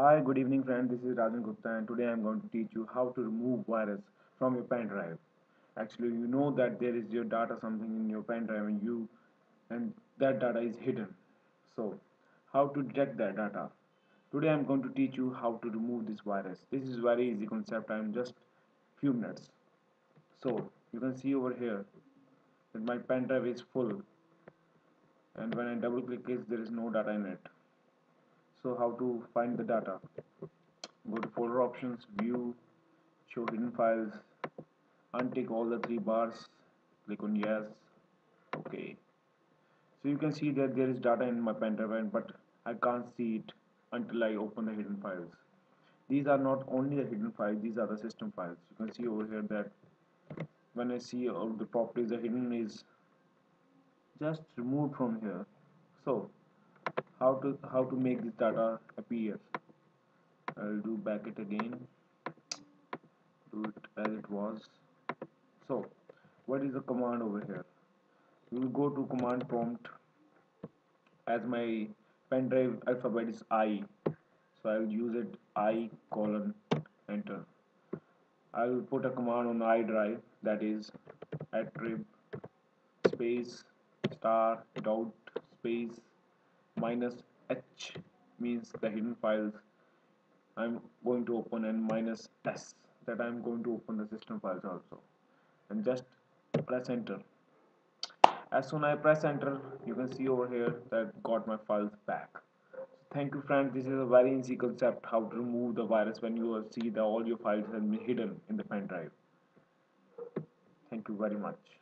Hi, good evening friend. This is Rajan Gupta and today I am going to teach you how to remove virus from your pen drive. Actually, you know that there is your data something in your pen drive and that data is hidden. So, how to detect that data? Today I am going to teach you how to remove this virus. This is very easy concept. I am just few minutes. So, you can see over here that my pen drive is full and when I double click it, there is no data in it. So how to find the data? Go to folder options, view, show hidden files, untick all the three bars, click on yes, okay. So you can see that there is data in my pen drive, but I can't see it until I open the hidden files. These are not only the hidden files, these are the system files. You can see over here that when I see all the properties, the hidden is just removed from here. So how to make this data appear? I'll do back it again, do it as it was. So what is the command over here? We will go to command prompt. As my pen drive alphabet is I, so I'll use it I : enter. I will put a command on I drive, that is @rib space star dot space -h means the hidden files I'm going to open, and -s that I'm going to open the system files also, and just press enter. As soon as I press enter, you can see over here that got my files back. Thank you friends. This is a very easy concept how to remove the virus when you see that all your files have been hidden in the pen drive. Thank you very much.